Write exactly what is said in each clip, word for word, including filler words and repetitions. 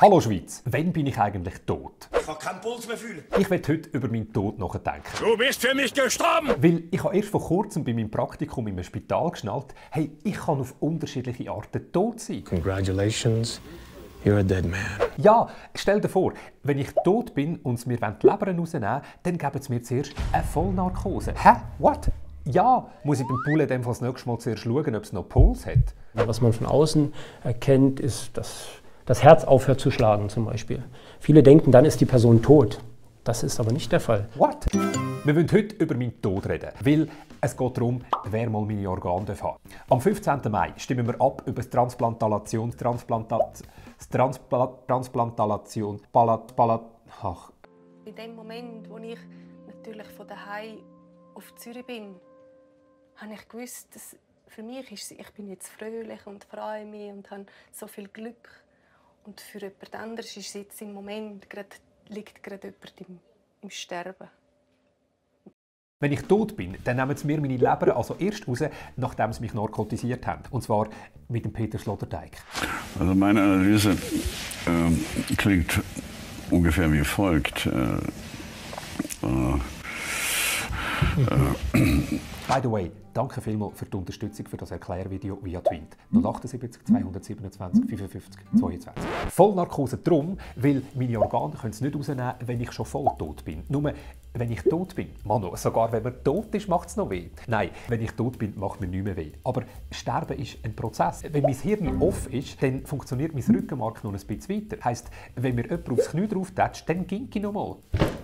Hallo Schweiz, wann bin ich eigentlich tot? Ich kann keinen Puls mehr fühlen. Ich werde heute über meinen Tod nachdenken. Du bist für mich gestorben! Weil ich habe erst vor kurzem bei meinem Praktikum in einem Spital geschnallt, hey, ich kann auf unterschiedliche Arten tot sein. Congratulations, you're a dead man. Ja, stell dir vor, wenn ich tot bin und mir die Leber rausnehmen, dann geben sie mir zuerst eine Vollnarkose. Hä? What? Ja, muss ich beim Pool in dem Fall das nächste Mal zuerst schauen, ob es noch Puls hat. Was man von außen erkennt, ist, dass das Herz aufhört zu schlagen zum Beispiel. Viele denken, dann ist die Person tot. Das ist aber nicht der Fall. What? Wir wollen heute über meinen Tod reden, weil es geht darum, wer mal meine Organe haben darf. Am fünfzehnten Mai stimmen wir ab über das Transplantation... Transplantat... Transpla, Transplantation... Palat... Palat... Ach. In dem Moment, wo ich natürlich von daheim auf Zürich bin, habe ich gewusst, dass für mich ist, ich bin jetzt fröhlich und freue mich und habe so viel Glück. Und für jemand anderes ist jetzt im Moment gerade, liegt gerade jemand im, im Sterben. Wenn ich tot bin, dann nehmen sie mir meine Leber also erst raus, nachdem sie mich narkotisiert haben. Und zwar mit dem Peter Sloterdijk. Also meine Analyse äh, klingt ungefähr wie folgt. Äh, äh, äh, By the way, danke vielmals für die Unterstützung für das Erklärvideo via TWINT. null achtundsiebzig, zweihundertsiebenundzwanzig, fünfundfünfzig, zweiundzwanzig. Vollnarkose drum, weil meine Organe können es nicht rausnehmen, wenn ich schon voll tot bin. Nur wenn ich tot bin, Manu, sogar wenn man tot ist, macht es noch weh. Nein, wenn ich tot bin, macht mir nicht mehr weh. Aber Sterben ist ein Prozess. Wenn mein Hirn off ist, dann funktioniert mein Rückenmark noch ein bisschen weiter. Heisst, wenn mir jemand aufs Knie drauf tätscht, dann ging ich noch mal.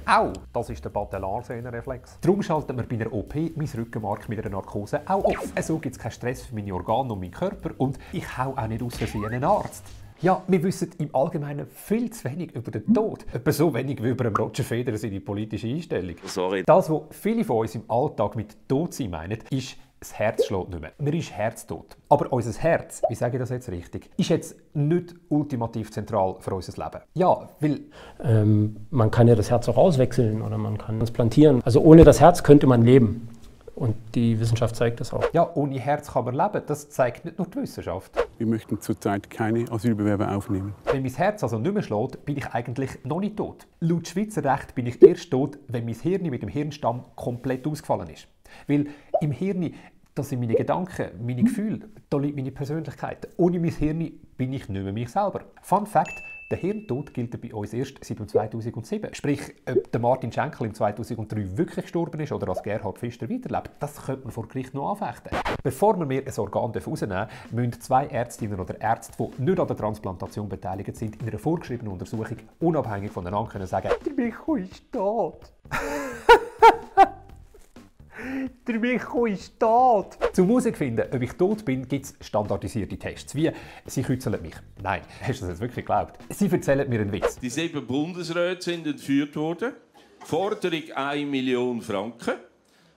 Au! Das ist der Patellarsehnenreflex. Darum schaltet man bei einer O P mein Rückenmark mit einer Narkose auch auf. So gibt es keinen Stress für meine Organe und meinen Körper und ich hau auch nicht aus Versehen einen Arzt. Ja, wir wissen im Allgemeinen viel zu wenig über den Tod. Etwa so wenig wie über Roger Federer seine politische Einstellung. Sorry. Das, was viele von uns im Alltag mit Tod sein meinen, ist, das Herz schlägt nicht mehr. Man ist herztot. Aber unser Herz, wie sage ich das jetzt richtig, ist jetzt nicht ultimativ zentral für unser Leben. Ja, weil... Ähm, man kann ja das Herz auch auswechseln oder man kann transplantieren. Also ohne das Herz könnte man leben. Und die Wissenschaft zeigt das auch. Ja, ohne Herz kann man leben. Das zeigt nicht nur die Wissenschaft. Wir möchten zurzeit keine Asylbewerber aufnehmen. Wenn mein Herz also nicht mehr schlägt, bin ich eigentlich noch nicht tot. Laut Schweizer Recht bin ich erst tot, wenn mein Hirn mit dem Hirnstamm komplett ausgefallen ist. Weil im Hirn, das sind meine Gedanken, meine Gefühle, da liegt meine Persönlichkeit. Ohne mein Hirn bin ich nicht mehr mich selber. Fun Fact: Der Hirntod gilt bei uns erst seit zweitausendsieben. Sprich, ob der Martin Schenkel im zweitausenddrei wirklich gestorben ist oder als Gerhard Fischer weiterlebt, das könnte man vor Gericht noch anfechten. Bevor wir mir ein Organ herausnehmen dürfen, müssen zwei Ärztinnen oder Ärzte, die nicht an der Transplantation beteiligt sind, in einer vorgeschriebenen Untersuchung unabhängig voneinander können sagen: Der Michael ist tot. Der Michael ist tot! Um herauszufinden, ob ich tot bin, gibt es standardisierte Tests. Wie, sie kützeln mich. Nein, hast du das jetzt wirklich geglaubt? Sie erzählen mir einen Witz. Die sieben Bundesräte sind entführt worden. Forderung eine Million Franken.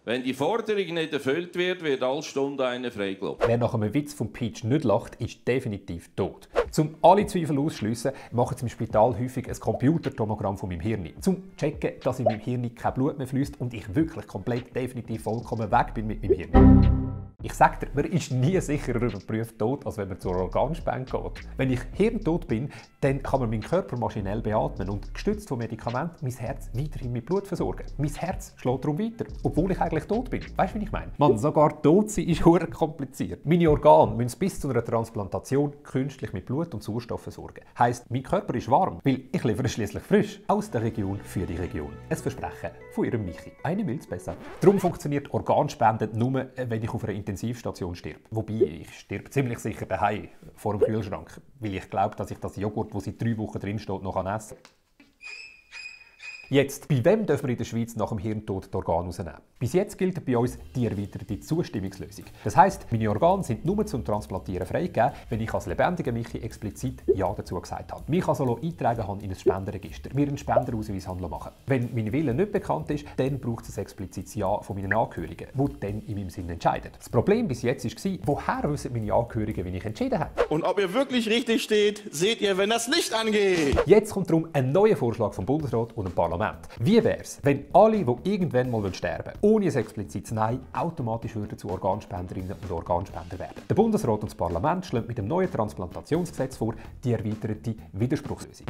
Wenn die Forderung nicht erfüllt wird, wird alle Stunde eine freigelassen. Wer nach einem Witz von Peach nicht lacht, ist definitiv tot. Um alle Zweifel auszuschliessen, machen sie im Spital häufig ein Computertomogramm von meinem Hirn. Um zu checken, dass in meinem Hirn kein Blut mehr fließt und ich wirklich komplett, definitiv, vollkommen weg bin mit meinem Hirn. Ich sage dir, man ist nie sicherer überprüft tot, als wenn man zur Organspende geht. Wenn ich hirntot bin, dann kann man meinen Körper maschinell beatmen und gestützt von Medikamenten mein Herz weiterhin mit Blut versorgen. Mein Herz schlägt darum weiter, obwohl ich eigentlich tot bin. Weißt du, wie ich meine? Man, sogar tot sein ist verdammt kompliziert. Meine Organe müssen bis zu einer Transplantation künstlich mit Blut und Sauerstoff versorgen. Heißt, mein Körper ist warm, weil ich liefere schließlich frisch. Aus der Region für die Region. Ein Versprechen von ihrem Michi. Eine Milz besser. Darum funktioniert Organspende nur, wenn ich auf einer Intensivstation stirbt. Wobei, ich stirb ziemlich sicher daheim vor dem Kühlschrank, weil ich glaube, dass ich das Joghurt, das seit drei Wochen drin steht, noch essen kann. Jetzt, bei wem dürfen wir in der Schweiz nach dem Hirntod das Organ rausnehmen? Bis jetzt gilt bei uns die erweiterte Zustimmungslösung. Das heisst, meine Organe sind nur zum Transplantieren freigegeben, wenn ich als lebendiger Michi explizit Ja dazu gesagt habe. Mich also eintragen habe in ein Spendenregister, mir einen Spenderausweis machen. Wenn mein Wille nicht bekannt ist, dann braucht es ein explizites Ja von meinen Angehörigen, die dann in meinem Sinn entscheidet. Das Problem bis jetzt war, woher wissen meine Angehörigen, wenn ich entschieden habe? Und ob ihr wirklich richtig steht, seht ihr, wenn das Licht angeht! Jetzt kommt darum ein neuer Vorschlag vom Bundesrat und dem Parlament. Parlament. Wie wäre es, wenn alle, die irgendwann mal sterben wollen, ohne ein explizites Nein, automatisch würden zu Organspenderinnen und Organspender werden? Der Bundesrat und das Parlament schlagen mit dem neuen Transplantationsgesetz vor, die erweiterte Widerspruchslösung.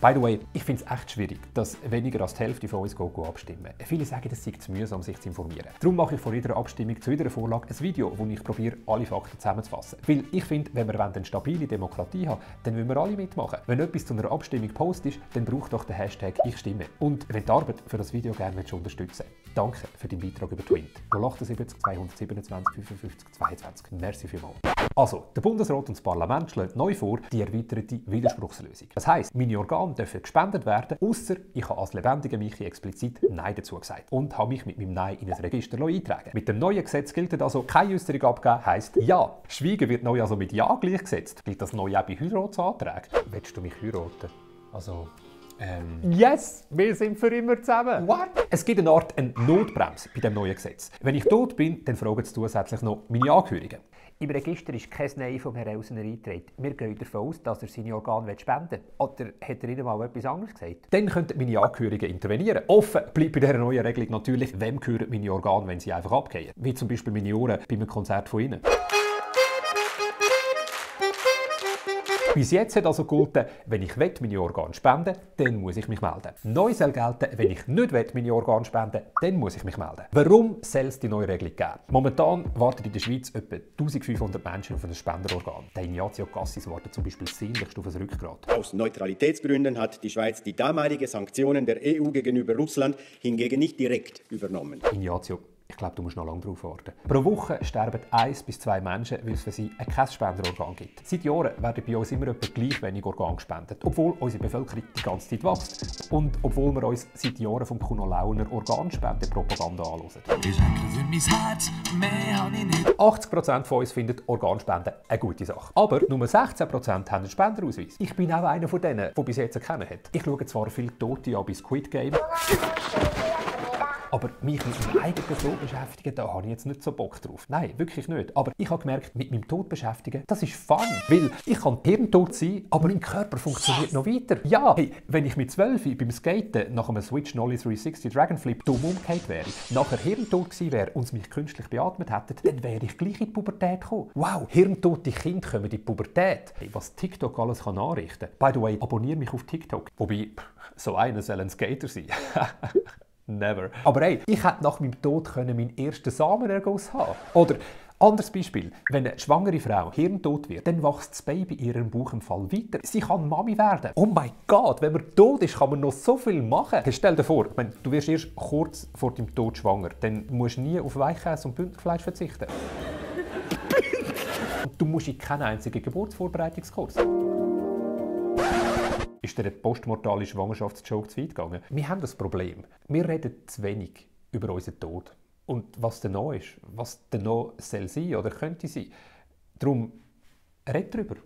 By the way, ich finde es echt schwierig, dass weniger als die Hälfte von uns go -go abstimmen. Viele sagen, es sei zu mühsam, sich zu informieren. Darum mache ich vor jeder Abstimmung zu jeder Vorlage ein Video, wo ich probiere, alle Fakten zusammenzufassen. Weil ich finde, wenn wir eine stabile Demokratie haben wollen, dann wollen wir alle mitmachen. Wenn etwas zu einer Abstimmung postet ist, dann braucht doch den Hashtag «Ich stimme». Und wenn die Arbeit für das Video gerne unterstützen willst, danke für deinen Beitrag über TWINT. null acht sieben zwei zwei sieben fünf fünf zwei zwei. Merci vielmals. Also, der Bundesrat und das Parlament schlägt neu vor, die erweiterte Widerspruchslösung. Das heisst, meine Organe dürfen gespendet werden, ausser ich habe als lebendiger Michi explizit Nein dazu gesagt und habe mich mit meinem Nein in ein Register eintragen. Mit dem neuen Gesetz gilt also, keine Äußerung abgeben heisst Ja. Schweigen wird neu also mit Ja gleichgesetzt. Gilt das neu auch bei Heiratsanträgen? Willst du mich heiraten? Also... Ähm. Yes! Wir sind für immer zusammen! What? Es gibt eine Art eine Notbremse bei dem neuen Gesetz. Wenn ich tot bin, dann fragen sie zusätzlich noch meine Angehörigen. Im Register ist kein Nein von Herrn Elsener eingetragen. Wir gehen davon aus, dass er seine Organe spenden will. Oder hat er ihnen mal etwas anderes gesagt? Dann könnten meine Angehörigen intervenieren. Offen bleibt bei dieser neuen Regelung natürlich, wem gehören meine Organe, wenn sie einfach abgehen. Wie zum Beispiel meine Ohren bei einem Konzert von ihnen. Bis jetzt hat also gelten, wenn ich meine Organe spenden will, dann muss ich mich melden. Neu soll gelten, wenn ich nicht meine Organe spenden will, dann muss ich mich melden. Warum soll es die neue Regelung geben? Momentan warten in der Schweiz etwa eintausendfünfhundert Menschen auf ein Spenderorgan. Der Ignazio Cassis wartet zum Beispiel sehnlichst auf ein Rückgrat. Aus Neutralitätsgründen hat die Schweiz die damaligen Sanktionen der E U gegenüber Russland hingegen nicht direkt übernommen. Ignazio, ich glaube, du musst noch lange darauf warten. Pro Woche sterben eins bis zwei Menschen, weil es für sie kein Spenderorgan gibt. Seit Jahren werden bei uns immer etwa gleich wenig Organe gespendet, obwohl unsere Bevölkerung die ganze Zeit wächst. Und obwohl wir uns seit Jahren vom Kuno Launer Organspende-Propaganda anhören. Ich schenke für mein Herz, mehr habe ich nicht. achtzig Prozent von uns finden Organspenden eine gute Sache. Aber nur sechzehn Prozent haben einen Spenderausweis. Ich bin auch einer von denen, der bis jetzt keinen hat. Ich schaue zwar viele Tote an bei Squid Game, aber mich mit meinem eigenen Tod beschäftigen, da habe ich jetzt nicht so Bock drauf. Nein, wirklich nicht. Aber ich habe gemerkt, mit meinem Tod beschäftigen, das ist Fun. Weil ich kann hirntot sein, aber mein Körper funktioniert noch weiter. Ja, hey, wenn ich mit zwölf beim Skaten nach einem Switch Nolly dreihundertsechzig Dragonflip dumm umgekehrt wäre, nachher hirntot gewesen wäre und es mich künstlich beatmet hätten, dann wäre ich gleich in die Pubertät gekommen. Wow, hirntote Kinder kommen in die Pubertät. Hey, was TikTok alles kann anrichten. By the way, abonniere mich auf TikTok. Wobei, so einer soll ein Skater sein. Never. Aber hey, ich hätte nach meinem Tod meinen ersten Samenerguss haben. Oder anderes Beispiel, wenn eine schwangere Frau hirntot wird, dann wächst das Baby in ihrem Bauch im Fall weiter. Sie kann Mami werden. Oh mein Gott, wenn man tot ist, kann man noch so viel machen. Stell dir vor, wenn du wirst erst kurz vor deinem Tod schwanger, dann musst du nie auf Weichkäse und Bündnerfleisch verzichten. Und du musst in keinen einzigen Geburtsvorbereitungskurs. Ist der postmortale Schwangerschaftsjoke zu weit gegangen? Wir haben das Problem. Wir reden zu wenig über unseren Tod. Und was denn noch ist, was denn noch soll sein oder könnte sein. Darum, red darüber.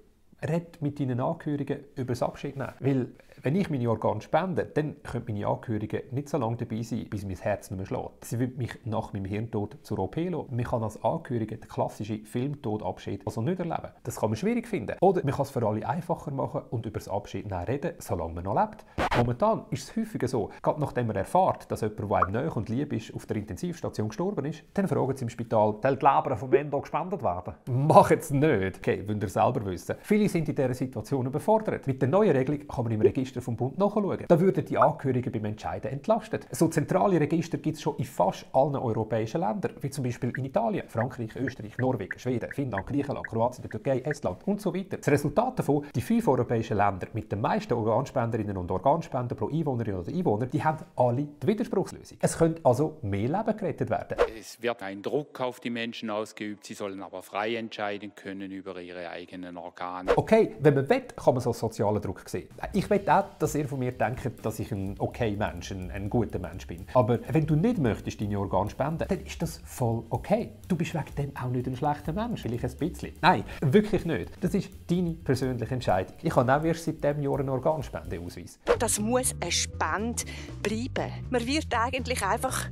Red mit deinen Angehörigen über das Abschied nehmen. Weil, wenn ich meine Organe spende, dann können meine Angehörigen nicht so lange dabei sein, bis mein Herz nicht mehr schlägt. Sie würden mich nach meinem Hirntod zur O P lassen. Man kann als Angehörige den klassischen Filmtodabschied also nicht erleben. Das kann man schwierig finden. Oder man kann es für alle einfacher machen und über das Abschied nehmen reden, solange man noch lebt. Momentan ist es häufiger so, gerade nachdem man erfährt, dass jemand, der einem nahe und lieb ist, auf der Intensivstation gestorben ist, dann fragen sie im Spital, soll die Leber von wem gespendet werden? Macht es nicht! Okay, wollt ihr selber wissen. Viele sind in dieser Situation überfordert. Mit der neuen Regelung kann man im Register vom Bund nachschauen. Da würden die Angehörigen beim Entscheiden entlastet. So zentrale Register gibt es schon in fast allen europäischen Ländern, wie zum Beispiel in Italien, Frankreich, Österreich, Norwegen, Schweden, Finnland, Griechenland, Kroatien, Türkei, Estland und so weiter. Das Resultat davon, die fünf europäischen Länder mit den meisten Organspenderinnen und Organspender pro Einwohnerin oder Einwohner, die haben alle die Widerspruchslösung. Es könnte also mehr Leben gerettet werden. Es wird ein Druck auf die Menschen ausgeübt, sie sollen aber frei entscheiden können über ihre eigenen Organe. Okay, wenn man will, kann man so sozialen Druck sehen. Ich will auch, dass ihr von mir denkt, dass ich ein okay Mensch, ein, ein guter Mensch bin. Aber wenn du nicht möchtest, deine Organe spenden, dann ist das voll okay. Du bist wegen dem auch nicht ein schlechter Mensch, vielleicht ein bisschen. Nein, wirklich nicht. Das ist deine persönliche Entscheidung. Ich habe auch erst seit diesem Jahr einen Organspendeausweis. Das muss eine Spende bleiben. Man wird eigentlich einfach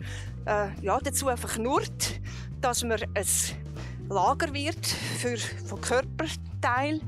äh, ja, dazu vernurrt, dass man ein Lager wird für, für Körperteile.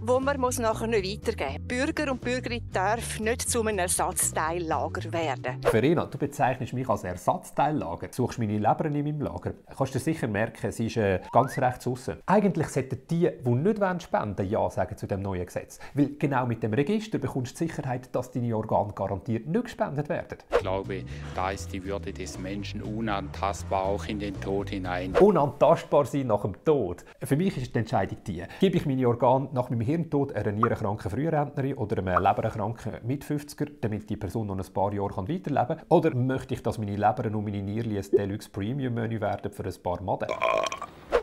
wo man nachher nicht weitergeben muss. Bürger und Bürgerin dürfen nicht zu einem Ersatzteillager werden. Verena, du bezeichnest mich als Ersatzteillager. Du suchst meine Leber in meinem Lager. Kannst du sicher merken, sie ist äh, ganz rechts aussen. Eigentlich sollten die, die nicht spenden wollen, ja sagen zu dem neuen Gesetz. Weil genau mit dem Register bekommst du die Sicherheit, dass deine Organe garantiert nicht gespendet werden. Ich glaube, da ist die Würde des Menschen unantastbar, auch in den Tod hinein. Unantastbar sein nach dem Tod. Für mich ist die Entscheidung die. Gebe ich meine Organe nach meinem Hirntod einer nierenkranken Frührentnerin oder einem leberkranken Mitfünfziger, damit die Person noch ein paar Jahre weiterleben kann? Oder möchte ich, dass meine Leber und meine Nierli ein Deluxe Premium Menü werden für ein paar Maden?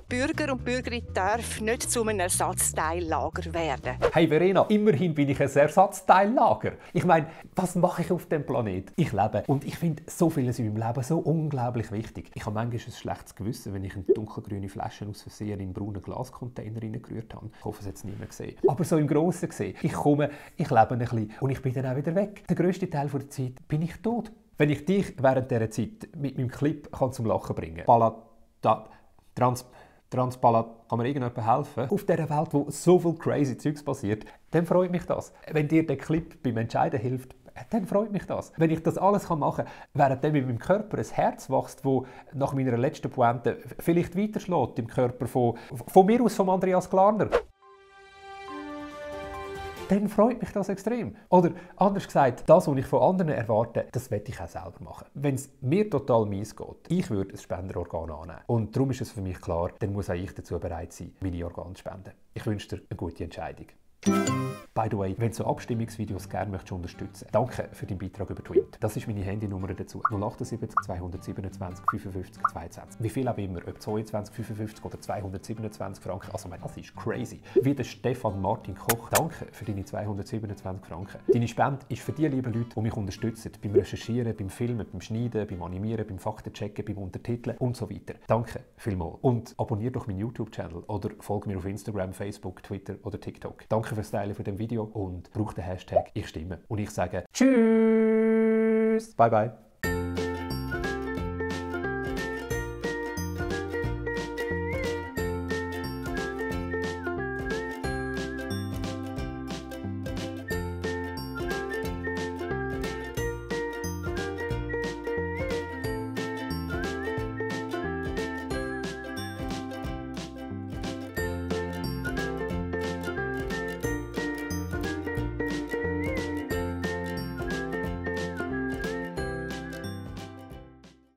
Bürger und Bürgerin dürfen nicht zu einem Ersatzteillager werden. Hey Verena, immerhin bin ich ein Ersatzteillager. Ich meine, was mache ich auf dem Planeten? Ich lebe und ich finde so vieles in meinem Leben so unglaublich wichtig. Ich habe manchmal ein schlechtes Gewissen, wenn ich eine dunkelgrüne Flasche aus Versehen in einen braunen Glascontainer gerührt habe. Ich hoffe, es hat es niemand gesehen. Aber so im Grossen gesehen, ich komme, ich lebe ein bisschen und ich bin dann auch wieder weg. Der grösste Teil der Zeit bin ich tot. Wenn ich dich während dieser Zeit mit meinem Clip kann zum Lachen bringen kann. Palata... Trans... Transpalat, kann mir irgendjemand helfen? Auf dieser Welt, wo so viel crazy Zeugs passiert, dann freut mich das. Wenn dir der Clip beim Entscheiden hilft, dann freut mich das. Wenn ich das alles machen kann, während dann in meinem Körper ein Herz wächst, das nach meiner letzten Pointe vielleicht weiterschlägt im Körper von, von mir aus, von Andreas Klarner, dann freut mich das extrem. Oder anders gesagt, das, was ich von anderen erwarte, das werde ich auch selber machen. Wenn es mir total mies geht, ich würde ein Spenderorgan annehmen. Und darum ist es für mich klar, dann muss auch ich dazu bereit sein, meine Organe zu spenden. Ich wünsche dir eine gute Entscheidung. By the way, wenn du so Abstimmungsvideos gerne möchtest unterstützen, danke für deinen Beitrag über Twint. Das ist meine Handynummer dazu. null acht sieben zwei zwei sieben fünf fünf zwei zwei zwei. Wie viel auch immer, ob zweiundzwanzig, fünfundfünfzig oder zweihundertsiebenundzwanzig Franken. Also, das ist crazy. Wie der Stefan Martin Koch, danke für deine zweihundertsiebenundzwanzig Franken. Deine Spende ist für die lieben Leute, die mich unterstützen. Beim Recherchieren, beim Filmen, beim Schneiden, beim Animieren, beim Faktenchecken, beim Untertiteln und so weiter. Danke vielmals. Und abonniere doch meinen YouTube-Channel oder folge mir auf Instagram, Facebook, Twitter oder TikTok. Danke fürs Teilen von dem Video und braucht den Hashtag Ich Stimme. Und ich sage Tschüss! Bye bye!